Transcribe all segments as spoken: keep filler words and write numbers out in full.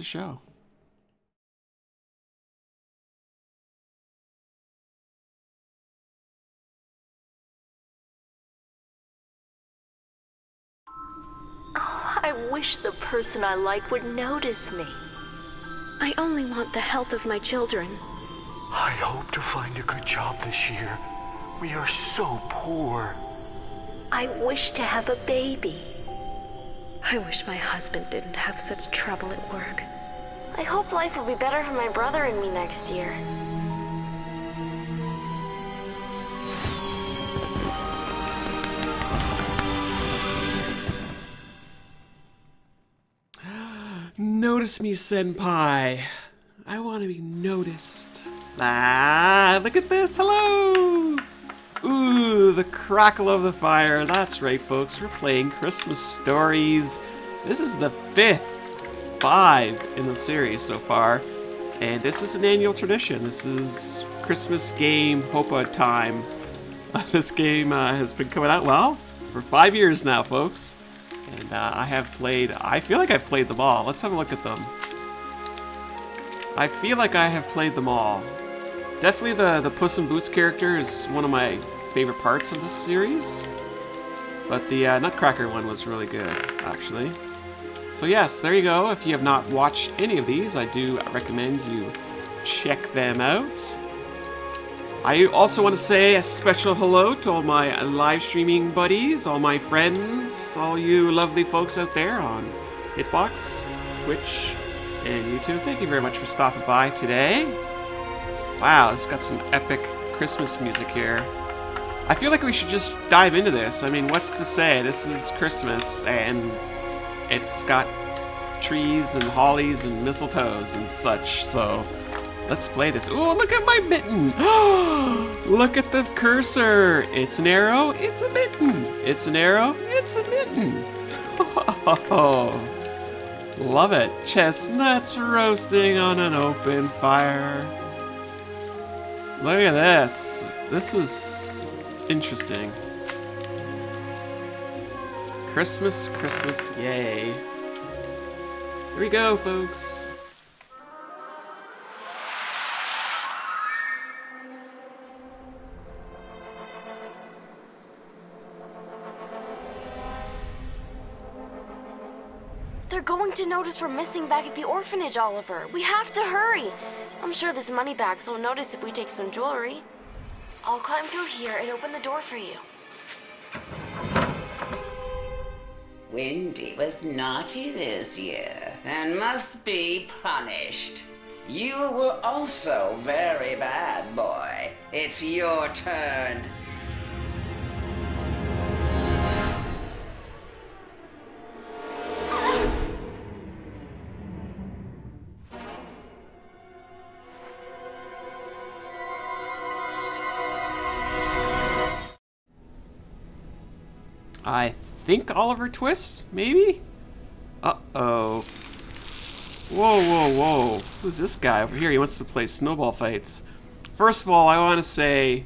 the show. Oh, I wish the person I like would notice me. I only want the health of my children. I hope to find a good job this year. We are so poor. I wish to have a baby. I wish my husband didn't have such trouble at work. I hope life will be better for my brother and me next year. Notice me, senpai. I want to be noticed. Ah, look at this. Hello. Ooh, the crackle of the fire. That's right, folks. We're playing Christmas Stories. This is the fifth five in the series so far. And this is an annual tradition. This is Christmas game Hoppa time. Uh, this game uh, has been coming out, well, for five years now, folks. And uh, I have played, I feel like I've played them all. Let's have a look at them. I feel like I have played them all. Definitely the, the Puss in Boots character is one of my favorite parts of this series. But the uh, Nutcracker one was really good, actually. So yes, there you go. If you have not watched any of these, I do recommend you check them out. I also want to say a special hello to all my live streaming buddies, all my friends, all you lovely folks out there on Hitbox, Twitch, and YouTube. Thank you very much for stopping by today. Wow, it's got some epic Christmas music here. I feel like we should just dive into this. I mean, what's to say? This is Christmas, and it's got trees and hollies and mistletoes and such, so let's play this. Ooh, look at my mitten! Look at the cursor! It's an arrow, it's a mitten! It's an arrow, it's a mitten! Oh, love it! Chestnuts roasting on an open fire. Look at this. This is interesting. Christmas, Christmas, yay. Here we go, folks. To notice we're missing back at the orphanage, Oliver. We have to hurry. I'm sure this money bags will notice if we take some jewelry. I'll climb through here and open the door for you. Wendy was naughty this year and must be punished. You were also very bad, boy. It's your turn. I think Oliver Twist, maybe? Uh-oh. Whoa, whoa, whoa. Who's this guy over here? He wants to play snowball fights. First of all, I want to say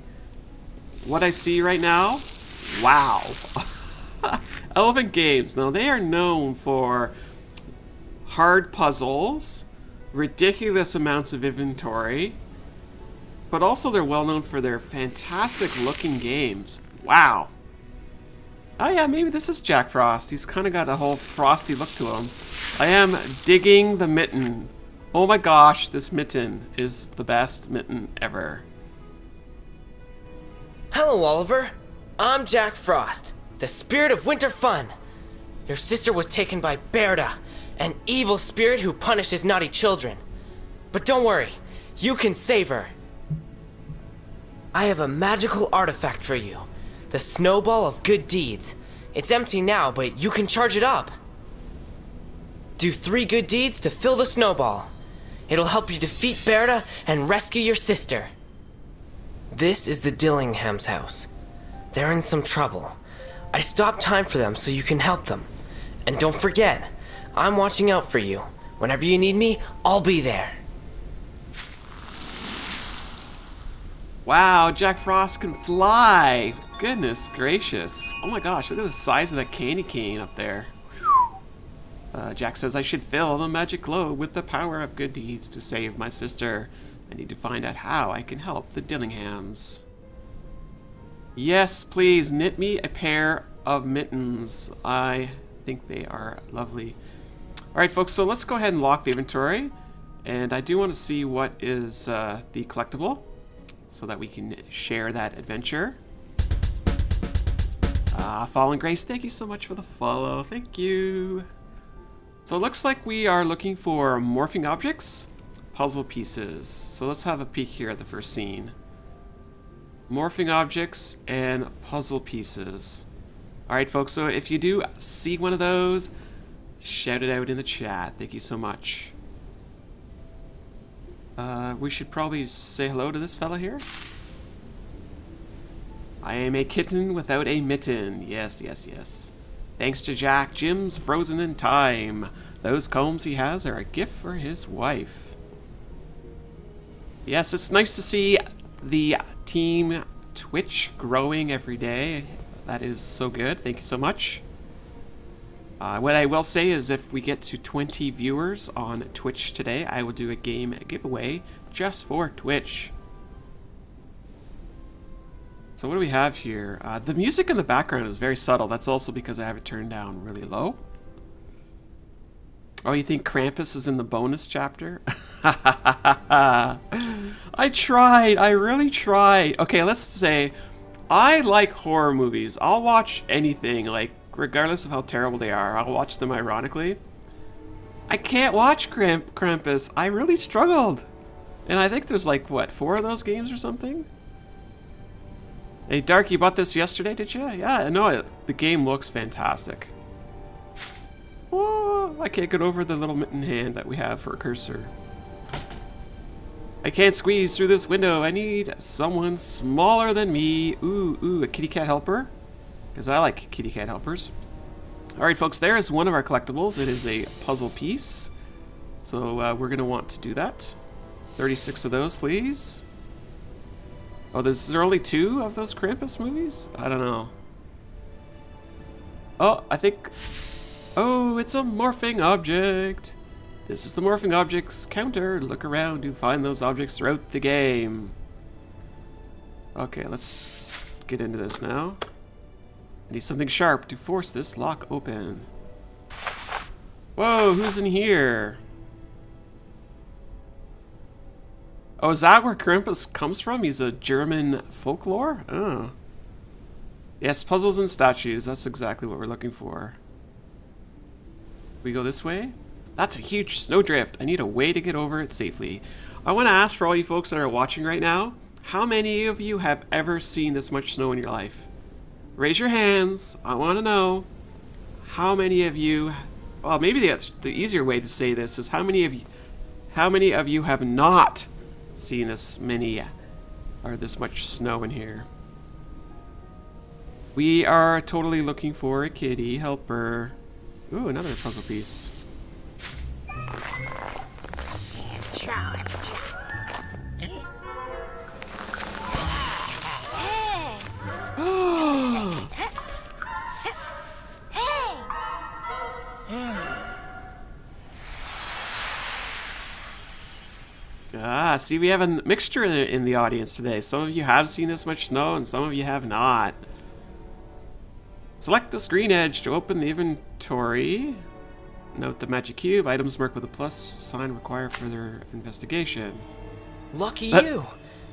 what I see right now, wow. Elephant Games. Now, they are known for hard puzzles, ridiculous amounts of inventory, but also they're well known for their fantastic-looking games. Wow. Oh yeah, maybe this is Jack Frost. He's kind of got a whole frosty look to him. I am digging the mitten. Oh my gosh, this mitten is the best mitten ever. Hello, Oliver. I'm Jack Frost, the spirit of winter fun. Your sister was taken by Berta, an evil spirit who punishes naughty children. But don't worry, you can save her. I have a magical artifact for you. The snowball of good deeds. It's empty now, but you can charge it up. Do three good deeds to fill the snowball. It'll help you defeat Berta and rescue your sister. This is the Dillingham's house. They're in some trouble. I stopped time for them so you can help them. And don't forget, I'm watching out for you. Whenever you need me, I'll be there. Wow, Jack Frost can fly. Goodness gracious. Oh my gosh, look at the size of that candy cane up there. Whew. Uh, Jack says I should fill the magic globe with the power of good deeds to save my sister. I need to find out how I can help the Dillinghams. Yes, please knit me a pair of mittens. I think they are lovely. Alright folks, so let's go ahead and lock the inventory. And I do want to see what is uh, the collectible, so that we can share that adventure. Uh, Fallen Grace, thank you so much for the follow. Thank you. So it looks like we are looking for morphing objects, puzzle pieces. So let's have a peek here at the first scene. Morphing objects and puzzle pieces. Alright folks, so if you do see one of those, shout it out in the chat. Thank you so much. Uh, we should probably say hello to this fella here. I am a kitten without a mitten. Yes, yes, yes. Thanks to Jack, Jim's frozen in time. Those combs he has are a gift for his wife. Yes, it's nice to see the team Twitch growing every day. That is so good. Thank you so much. Uh, what I will say is if we get to twenty viewers on Twitch today, I will do a game giveaway just for Twitch. So what do we have here? Uh, the music in the background is very subtle. That's also because I have it turned down really low. Oh, you think Krampus is in the bonus chapter? I tried. I really tried. Okay, let's say I like horror movies. I'll watch anything, like, regardless of how terrible they are. I'll watch them ironically. I can't watch Kramp Krampus. I really struggled. And I think there's like, what, four of those games or something? Hey, Dark, you bought this yesterday, did you? Yeah, I know it. The game looks fantastic. Oh, I can't get over the little mitten hand that we have for a cursor. I can't squeeze through this window. I need someone smaller than me. Ooh, ooh, a kitty cat helper. Because I like kitty cat helpers. Alright folks, there is one of our collectibles. It is a puzzle piece. So uh, we're going to want to do that. thirty-six of those, please. Oh, there's, there are only two of those Krampus movies? I don't know. Oh, I think... Oh, it's a morphing object! This is the morphing objects counter. Look around to find those objects throughout the game. Okay, let's get into this now. I need something sharp to force this lock open. Whoa, who's in here? Oh, is that where Krampus comes from? He's a German folklore? Oh. Yes, puzzles and statues. That's exactly what we're looking for. We go this way? That's a huge snowdrift. I need a way to get over it safely. I want to ask for all you folks that are watching right now, how many of you have ever seen this much snow in your life? Raise your hands. I want to know how many of you. Well, maybe the, the easier way to say this is how many of you, how many of you have not seen this many or this much snow in here. We are totally looking for a kitty helper. Ooh, another puzzle piece. Ah, see, we have a mixture in the audience today. Some of you have seen this much snow, and some of you have not. Select the screen edge to open the inventory. Note the magic cube. Items marked with a plus sign require further investigation. Lucky uh, you!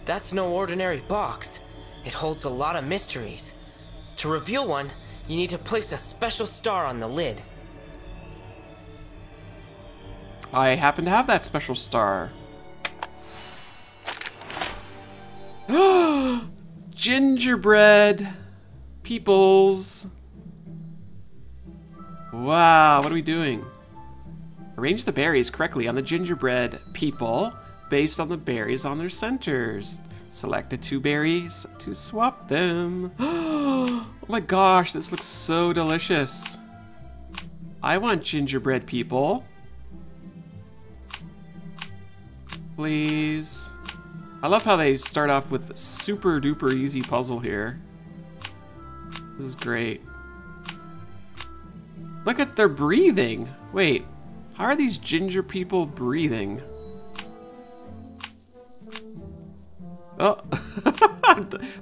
That's no ordinary box. It holds a lot of mysteries. To reveal one, you need to place a special star on the lid. I happen to have that special star. Gingerbread peoples. Wow, what are we doing? Arrange the berries correctly on the gingerbread people based on the berries on their centers. Select the two berries to swap them. Oh my gosh, this looks so delicious. I want gingerbread people. Please. I love how they start off with a super duper easy puzzle here. This is great. Look at their breathing. Wait, how are these ginger people breathing? Oh,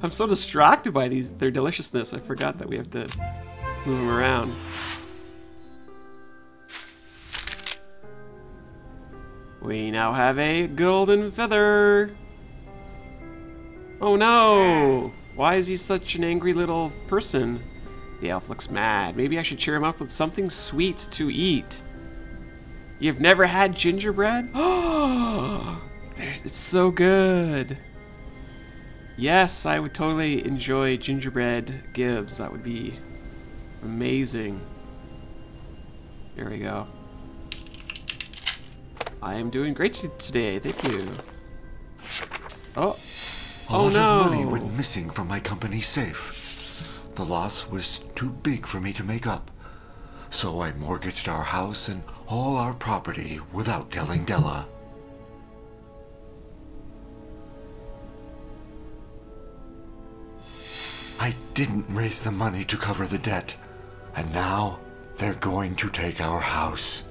I'm so distracted by these their deliciousness. I forgot that we have to move them around. We now have a golden feather. Oh no! Why is he such an angry little person? The elf looks mad. Maybe I should cheer him up with something sweet to eat. You've never had gingerbread? Oh, it's so good. Yes, I would totally enjoy gingerbread Gibbs. That would be amazing. There we go. I am doing great today. Thank you. Oh. A lot oh no. of money went missing from my company's safe. The loss was too big for me to make up. So I mortgaged our house and all our property without telling Della. I didn't raise the money to cover the debt. And now they're going to take our house.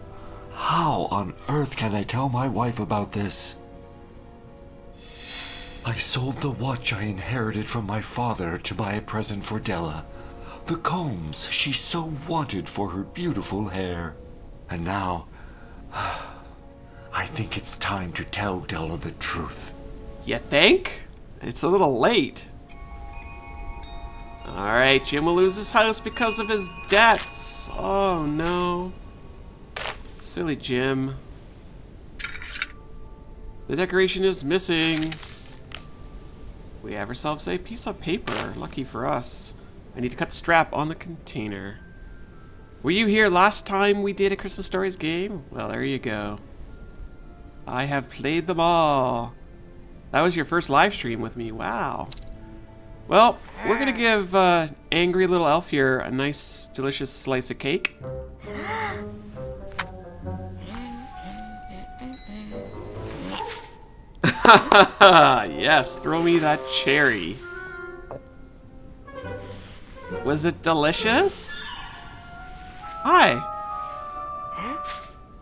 How on earth can I tell my wife about this? I sold the watch I inherited from my father to buy a present for Della. The combs she so wanted for her beautiful hair. And now, I think it's time to tell Della the truth. You think? It's a little late. Alright, Jim will lose his house because of his debts. Oh no. Silly Jim. The decoration is missing. We have ourselves a piece of paper. Lucky for us. I need to cut the strap on the container. Were you here last time we did a Christmas Stories game? Well, there you go. I have played them all. That was your first live stream with me. Wow. Well, we're going to give uh, angry little elf here a nice, delicious slice of cake. Yes, throw me that cherry. Was it delicious? Hi.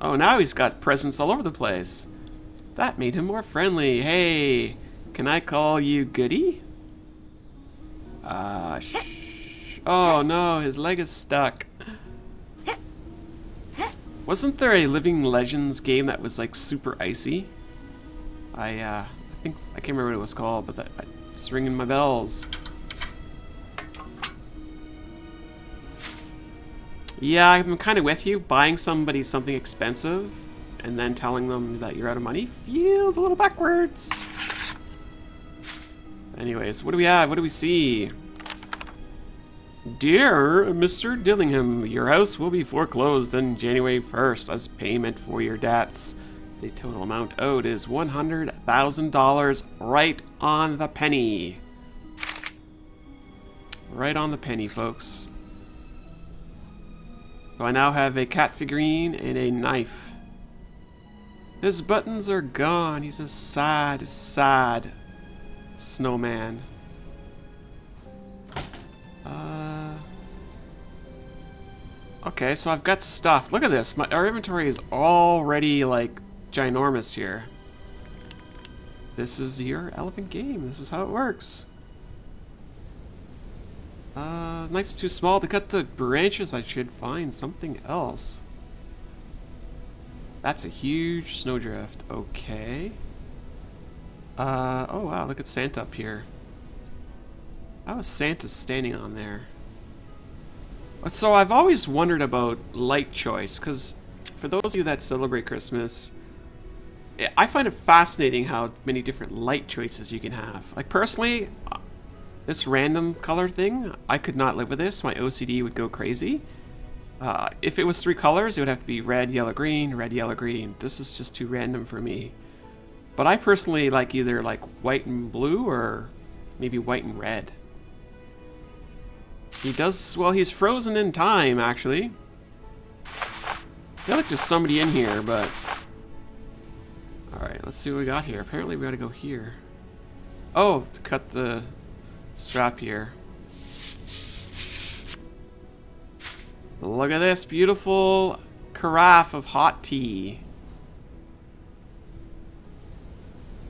Oh, now he's got presents all over the place. That made him more friendly. Hey, can I call you Goody? Uh, sh oh no, his leg is stuck. Wasn't there a Living Legends game that was like super icy? I, uh, I think, I can't remember what it was called, but that, I, it's ringing my bells. Yeah, I'm kind of with you. Buying somebody something expensive and then telling them that you're out of money feels a little backwards. Anyways, what do we have? What do we see? Dear Mister Dillingham, your house will be foreclosed on January first as payment for your debts. The total amount owed is one hundred thousand dollars right on the penny. Right on the penny, folks. So I now have a cat figurine and a knife. His buttons are gone. He's a sad, sad snowman. Uh, okay, so I've got stuff. Look at this. My, our inventory is already, like, ginormous here. This is your elephant game. This is how it works. Uh, knife's too small to cut the branches. I should find something else. That's a huge snowdrift. Okay. Uh, oh wow, look at Santa up here. How is Santa standing on there? So I've always wondered about light choice, because for those of you that celebrate Christmas, I find it fascinating how many different light choices you can have. Like, personally, this random color thing, I could not live with this. My O C D would go crazy. Uh, if it was three colors, it would have to be red, yellow, green, red, yellow, green. This is just too random for me. But I personally like either like white and blue or maybe white and red. He does, well, he's frozen in time, actually. I feel like there's somebody in here, but... Alright, let's see what we got here. Apparently we gotta go here. Oh, to cut the strap here. Look at this beautiful carafe of hot tea.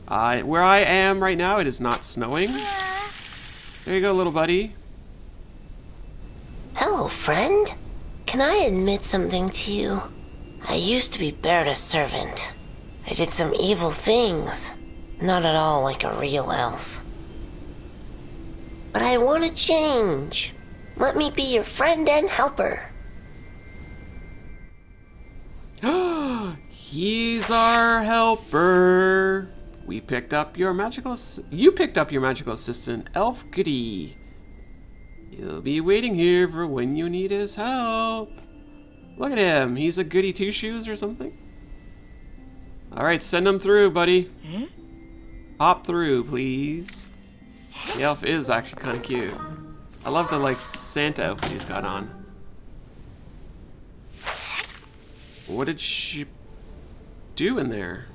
Uh, where I am right now, it is not snowing. There you go, little buddy. Hello, friend. Can I admit something to you? I used to be Berta's servant. I did some evil things. Not at all like a real elf. But I want to change. Let me be your friend and helper. He's our helper. We picked up your magical... You picked up your magical assistant, Elf Goody. He'll be waiting here for when you need his help. Look at him. He's a goody two-shoes or something. All right, send him through, buddy. Hmm? Hop through, please. The elf is actually kind of cute. I love the, like, Santa outfit he's got on. What did she do in there?